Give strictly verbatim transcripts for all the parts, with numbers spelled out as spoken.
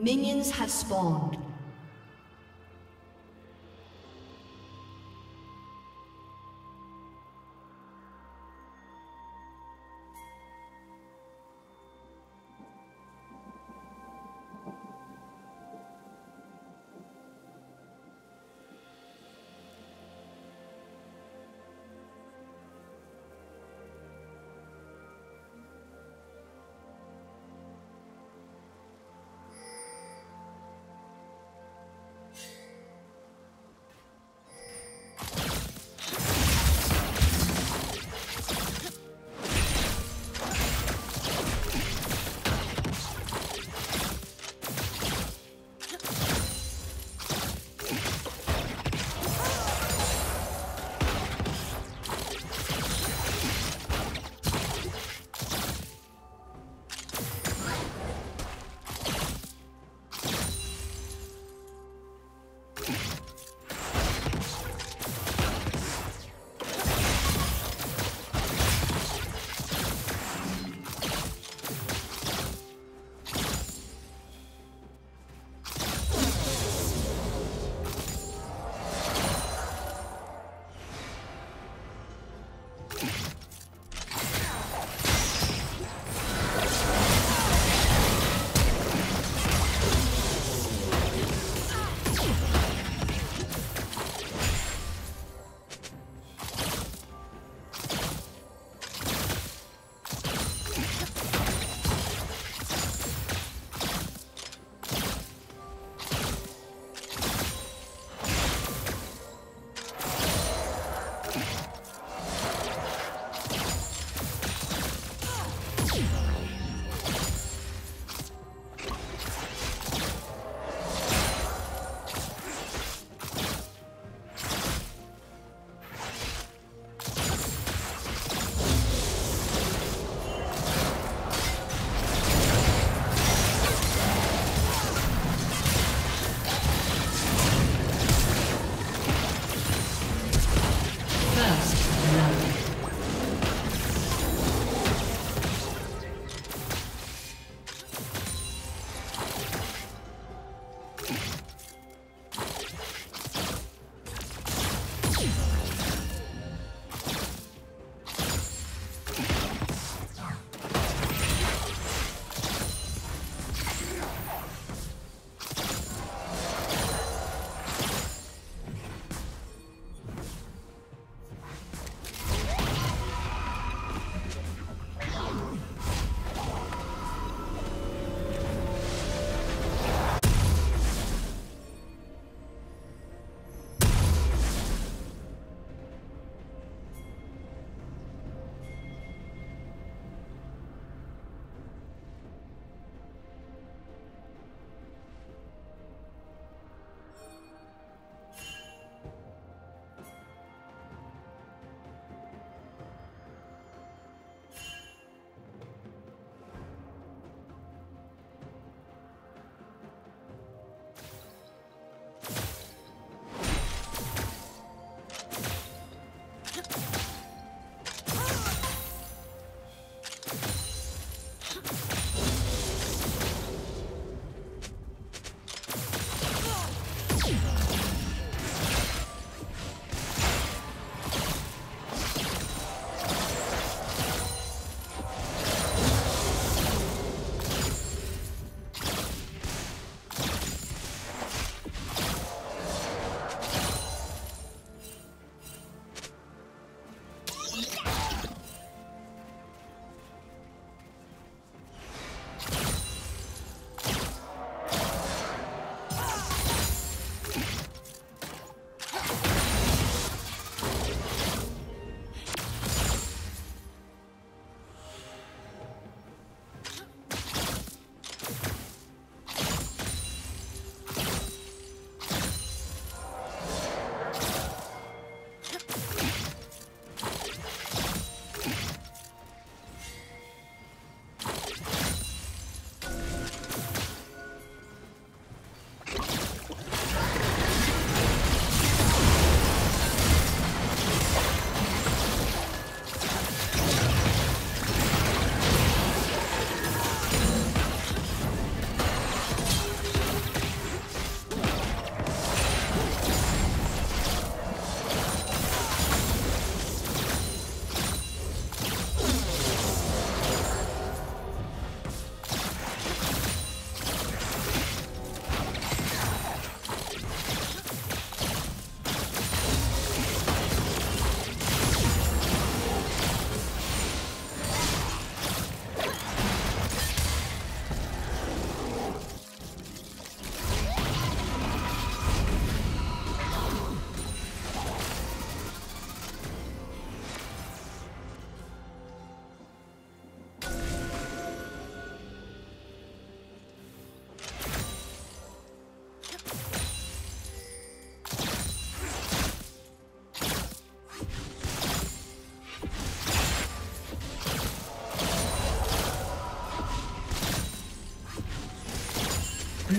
Minions have spawned.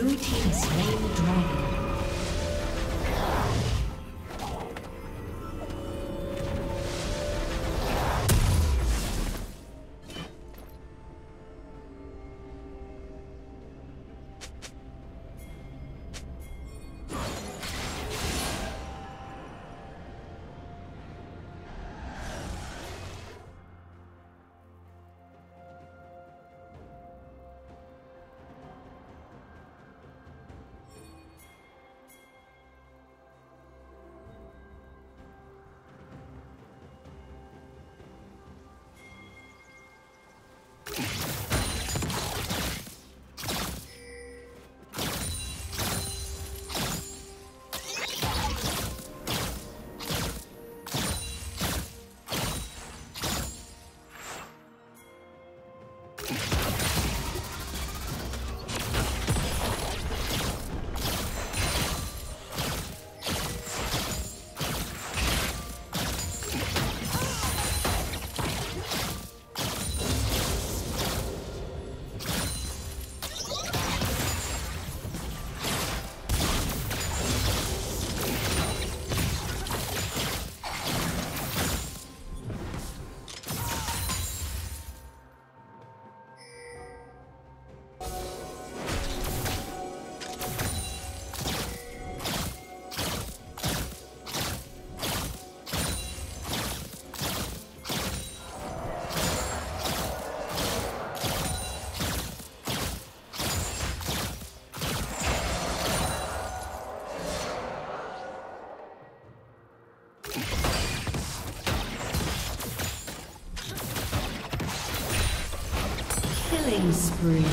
Blue team slain the dragon. Killing spree.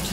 Team's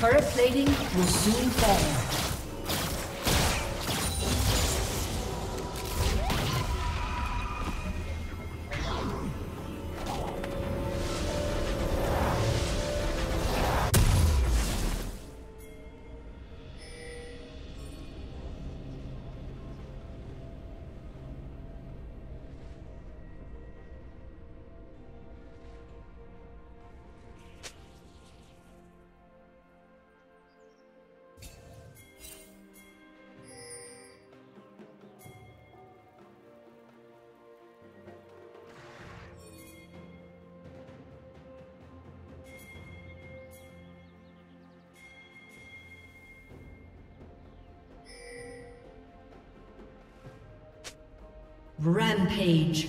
Turret plating will soon fall. Rampage.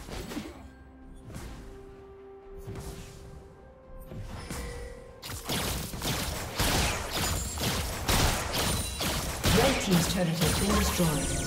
Red team's turret has been destroyed.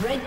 Red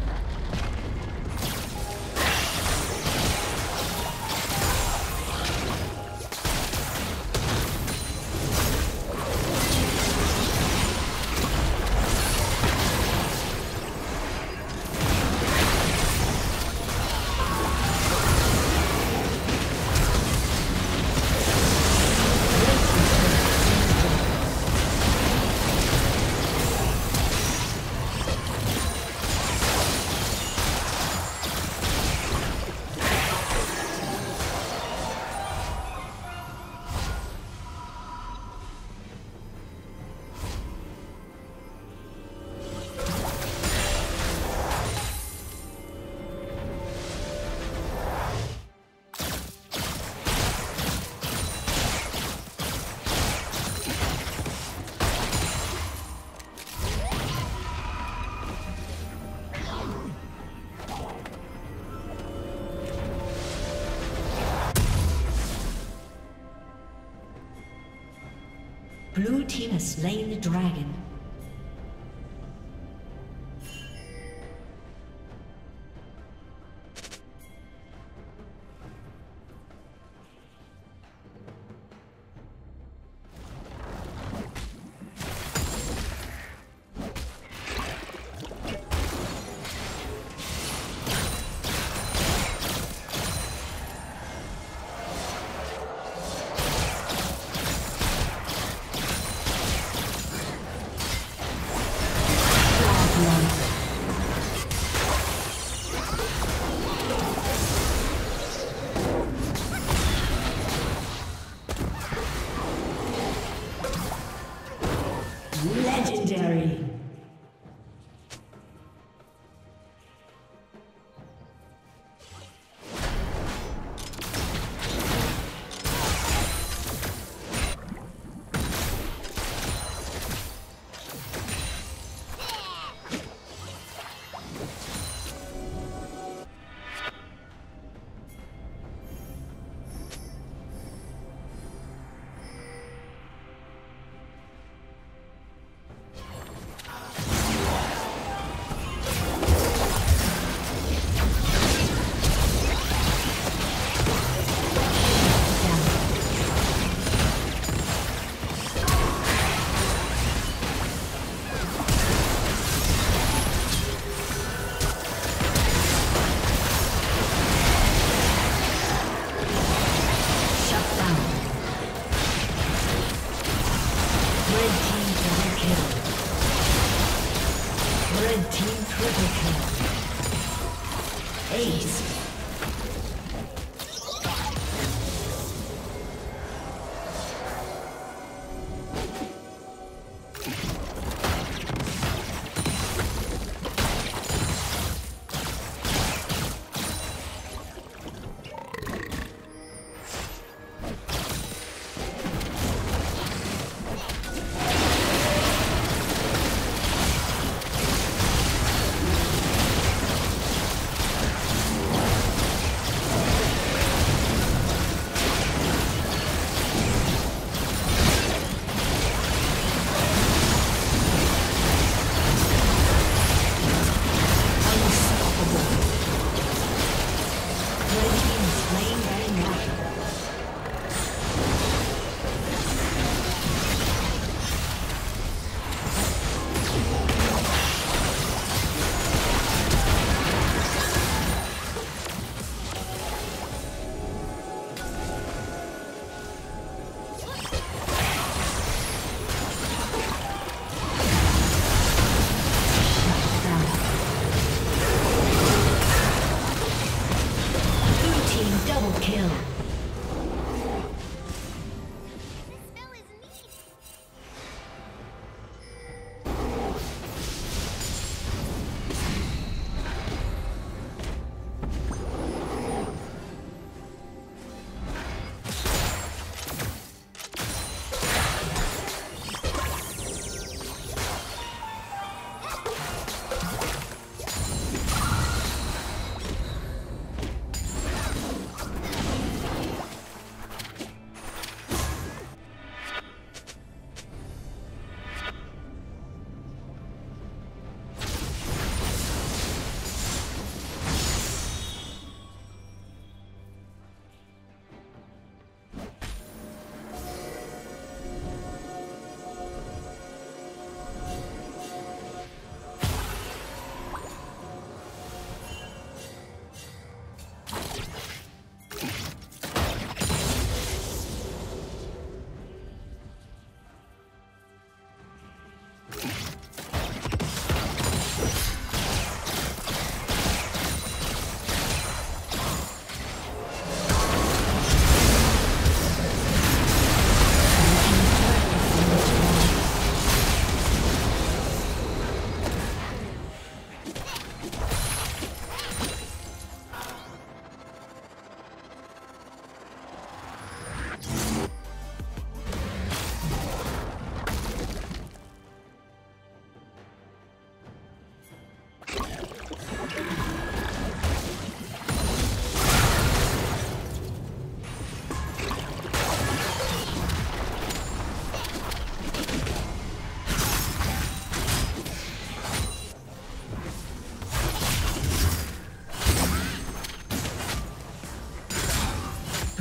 Blue team has slain the dragon.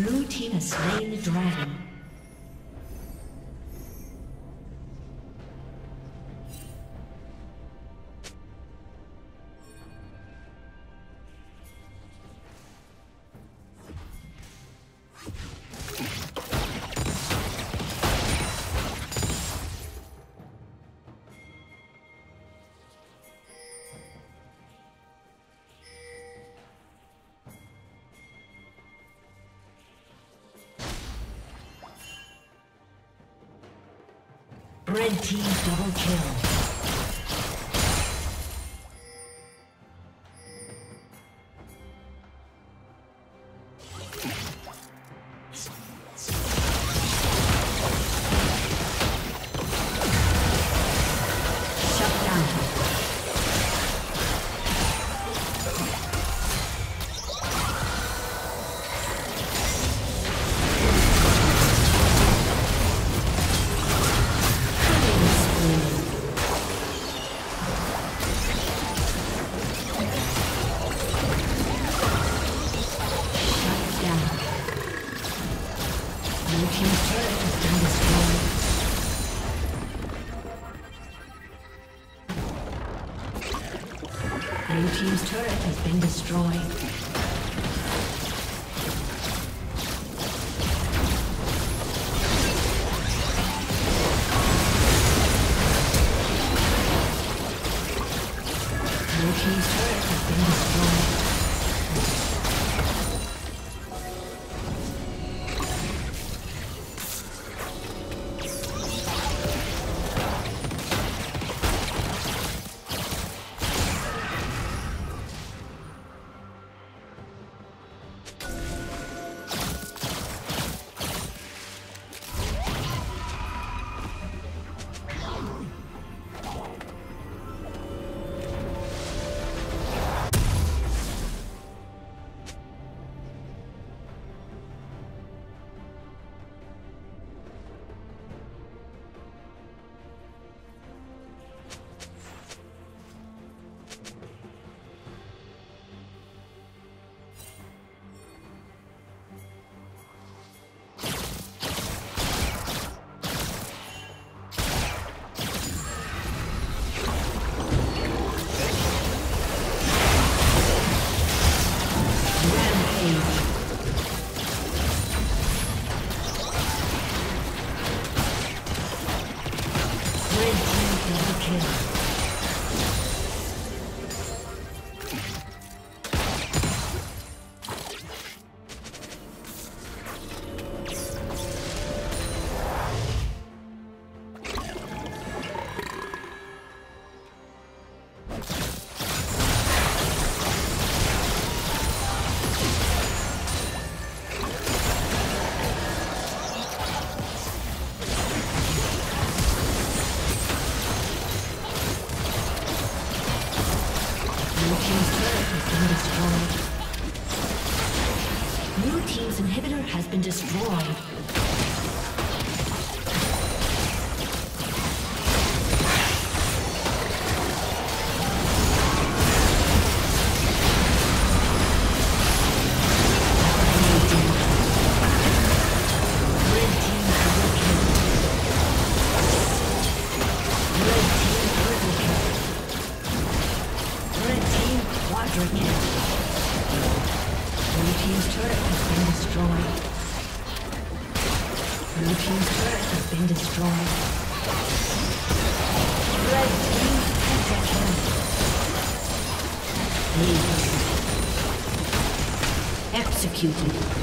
Blue team has slain the dragon. Red team double kill. Blue team's turret has been destroyed. Executed.